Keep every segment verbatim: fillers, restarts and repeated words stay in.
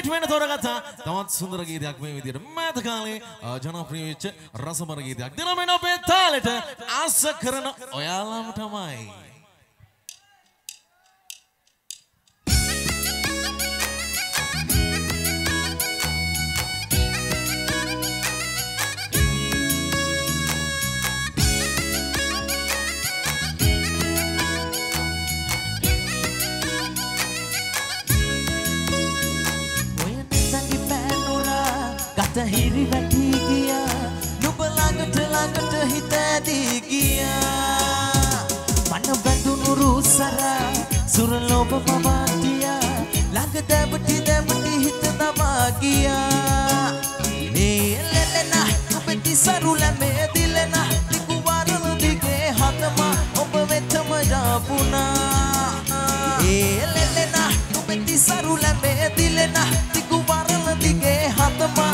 Statement Toragata, Don Sundragidak with the Matagali, John Privich, Rasamaragidak, Denomino Betalita, Asakarana Oyalam Tamai. Kata hiri bagi dia, lupa langit-langit hitam di dia. Mana bantu nurus sara, suruh lupa mama dia. Langit dapat tidak mati hitam bahagia. Ini lelena, apa di sarulah meti lelena, di kuwaral di ke hatma, apa macam aja puna. Ini lelena, apa di sarulah meti lelena, di kuwaral di ke hatma.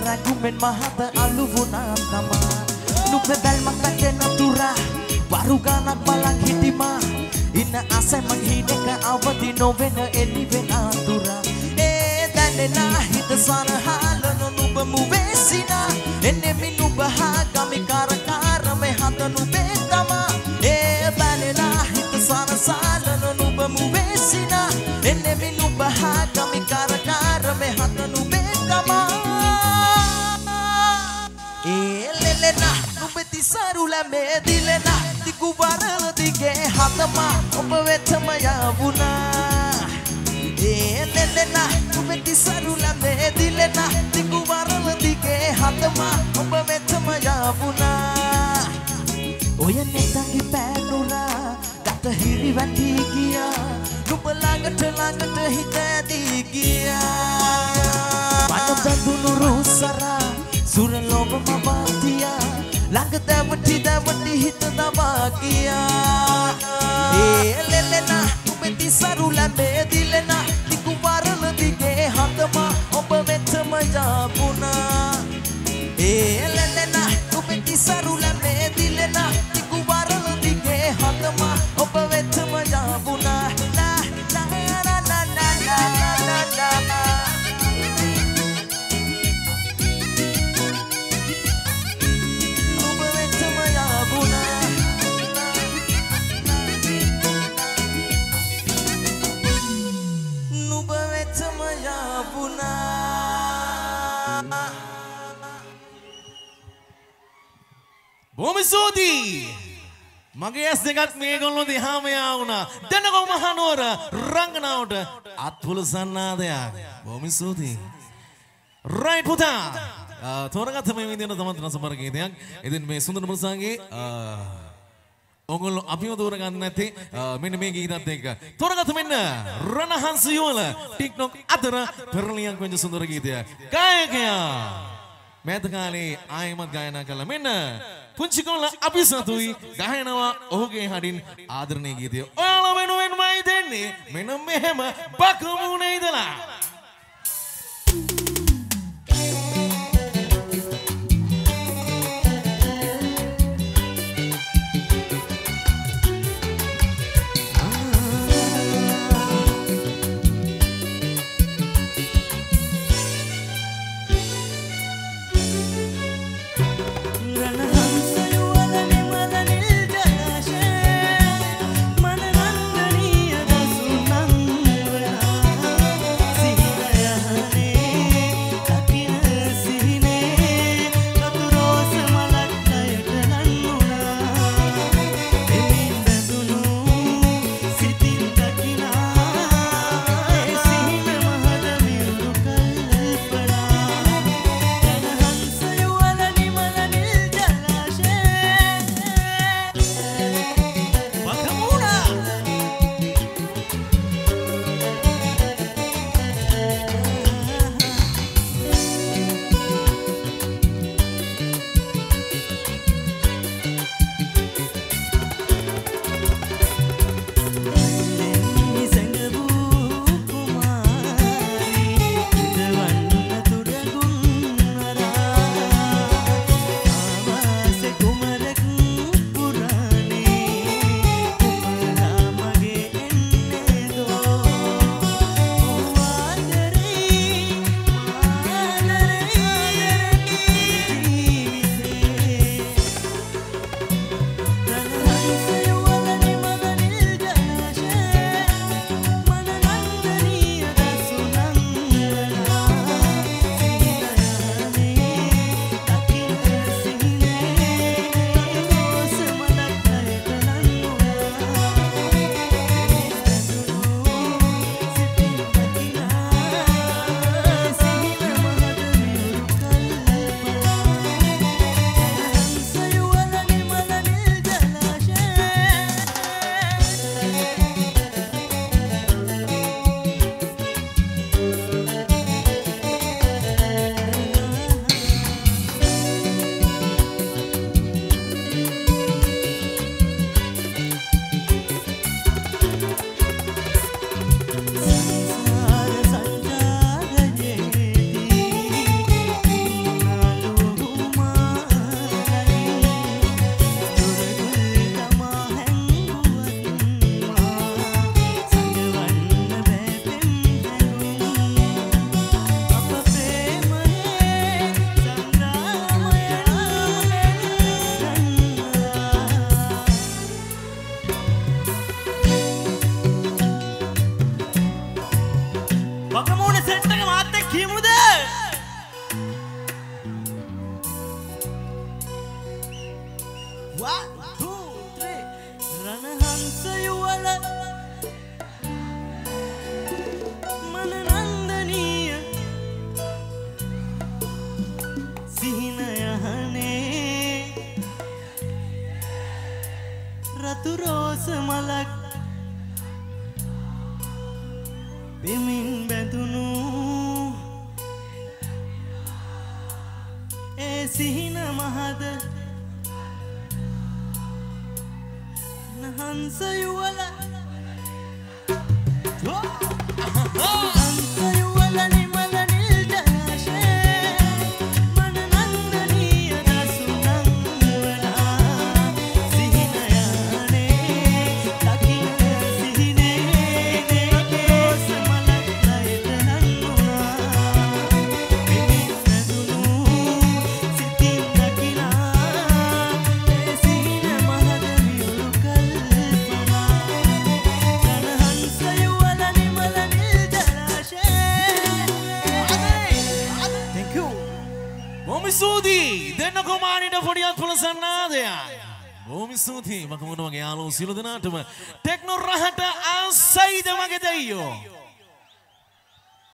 Ragumen mahata aluvunam nama nupedal makate natura warugana palang hitima ina asai manghideka awati novena eliven atura e dalena hitasana halanu nubamu vesina enne minu bahaga me karakara me hatanu betama e dalena hitasana salanu nubamu vesina enne minu bahaga me karakara me hatanu betama. Sarula me dilena, di kuwaral di ke hatma, obvetma ya buna. E lelena, obveti sarula me dilena, di kuwaral di ke hatma, obvetma ya buna. Oya netangi panura, kata hiri vati kia, lupalangat langat hitadi kia. Panam dulu rusara, sural loba mabatia. Langit dapat tidak mati hitam bahagia. Eh lelena, ubeti sarula bedilena, di kuwaral di ke hatma, obvetma ya buna. Eh lelena, ubeti sarula bedilena, di kuwaral di ke hatma, obvetma ya buna. La la la la la la la. Bumi Sudi, magias dekat megalon di hamya una, dan aku mahanora rangna udah, atul sana deh, Bumi Sudi, right putar, thora kat teman ini ada teman teman sembar gitu ya, ini mesundur bersangi, orang api itu orang nanti, min min kita tega, thora kat teman rana hansiyola, tiktok adara perliang kunci sundur gitu ya, kaya kaya. Medhkali Aimat Gayana Kala Minna Punchikola Abhisatui Gayanawa Oge Hadin Adarni Gideo Ola Menu Menu Maideni Menu Mehema Bakamuna Idala One, two, three. Ranahan sa'yo wala mananandaniya sihinayahane raturosa malak bimin bedunu e sihina mahada nahan sayu wala nahan sayu wala ni mala nil dashe mananandaniya sunang wala sihina yane takin sihine ratos malak nahan wala bimin bedunu sitin dakina e sihina mahada bilukal Sudi, then a command of the Atlas and Nadia. Bumi Sudi, Makuno Galo, Siludana, Techno Rahata outside the Magadio.